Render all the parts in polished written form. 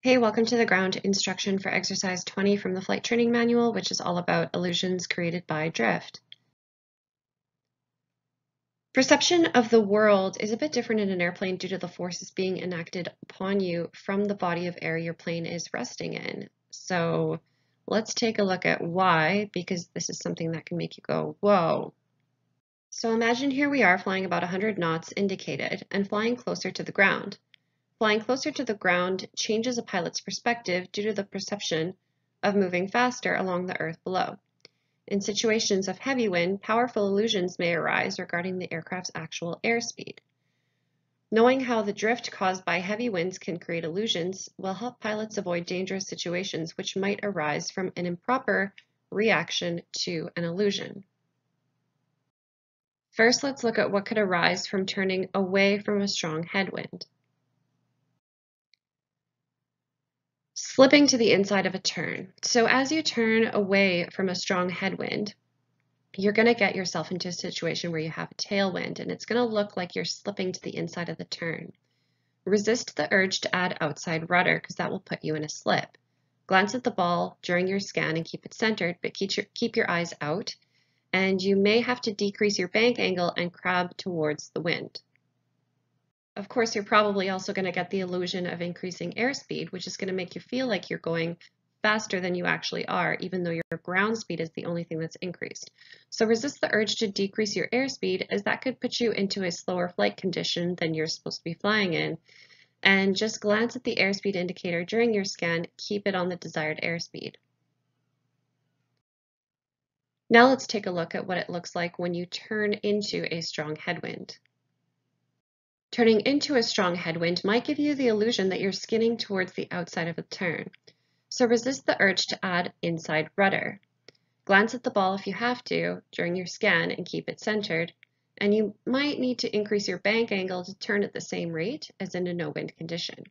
Hey, welcome to the ground instruction for exercise 20 from the flight training manual, which is all about illusions created by drift. Perception of the world is a bit different in an airplane due to the forces being enacted upon you from the body of air your plane is resting in. So let's take a look at why, because this is something that can make you go, whoa. So imagine here we are flying about 100 knots indicated and flying closer to the ground. Flying closer to the ground changes a pilot's perspective due to the perception of moving faster along the earth below. In situations of heavy wind, powerful illusions may arise regarding the aircraft's actual airspeed. Knowing how the drift caused by heavy winds can create illusions will help pilots avoid dangerous situations which might arise from an improper reaction to an illusion. First, let's look at what could arise from turning away from a strong headwind. Slipping to the inside of a turn. So as you turn away from a strong headwind, you're going to get yourself into a situation where you have a tailwind, and it's going to look like you're slipping to the inside of the turn. Resist the urge to add outside rudder because that will put you in a slip. Glance at the ball during your scan and keep it centered, but keep your eyes out, and you may have to decrease your bank angle and crab towards the wind. Of course, you're probably also going to get the illusion of increasing airspeed, which is going to make you feel like you're going faster than you actually are, even though your ground speed is the only thing that's increased. So resist the urge to decrease your airspeed, as that could put you into a slower flight condition than you're supposed to be flying in. And just glance at the airspeed indicator during your scan, keep it on the desired airspeed. Now let's take a look at what it looks like when you turn into a strong headwind. Turning into a strong headwind might give you the illusion that you're skidding towards the outside of a turn. So resist the urge to add inside rudder. Glance at the ball if you have to during your scan and keep it centered. And you might need to increase your bank angle to turn at the same rate as in a no-wind condition.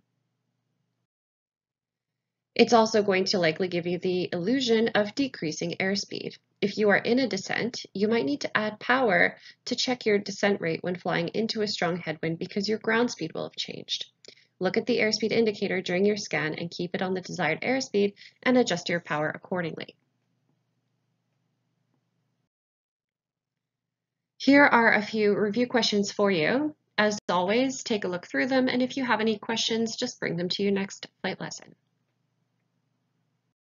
It's also going to likely give you the illusion of decreasing airspeed. If you are in a descent, you might need to add power to check your descent rate when flying into a strong headwind because your ground speed will have changed. Look at the airspeed indicator during your scan and keep it on the desired airspeed and adjust your power accordingly. Here are a few review questions for you. As always, take a look through them, and if you have any questions, just bring them to your next flight lesson.